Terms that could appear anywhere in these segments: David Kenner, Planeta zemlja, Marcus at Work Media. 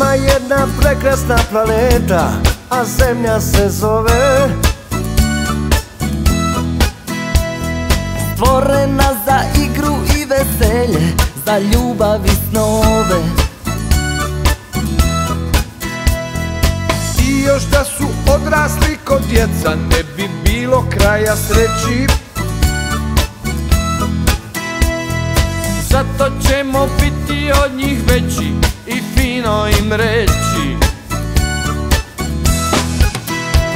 Ima jedna prekrasna planeta, a zemlja se zove. Stvorena za igru i veselje, za ljubav i snove. I još da su odrasli ko djeca, ne bi bilo kraja sreći. Zato ćemo biti od njih veći i fino im reći: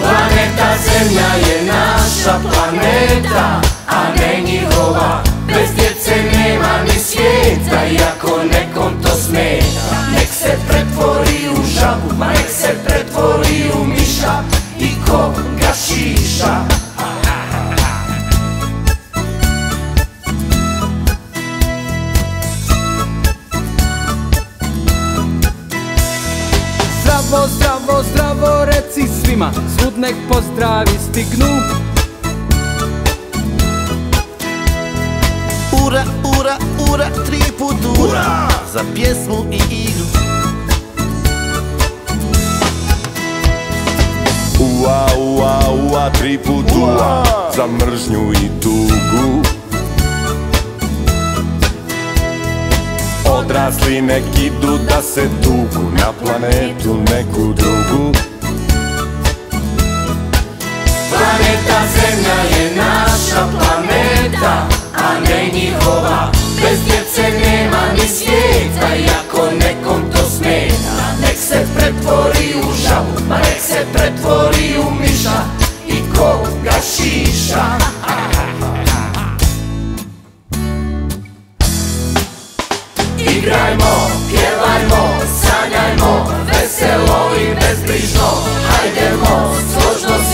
Planeta zemlja je naša planeta, a ne njihova. Bez djece nema ni svijeta, i ako nekom to smeta, nek se pretvori u žabu, ma nek se pretvori u miša i ko ga šiša. Zdravo, zdravo, zdravo, reci svima, svud nek pozdravi stignu. Ura, ura, ura, tri put ura, za pjesmu i igru. Ua, ua, ua, tri put ua, za mržnju i tugu. Odrasli nek idu da se tugu na planetu neku drugu. Planeta zemlja je naša planeta, a ne njihova. Bez djece nema ni svijeta, i ako nekom to smeta, nek se pretvori u žabu, ma nek se pretvori u miša i ko ga šiša. Igrajmo, pjevajmo, sanjajmo, veselo i bezbrižno, hajdemo, složno si.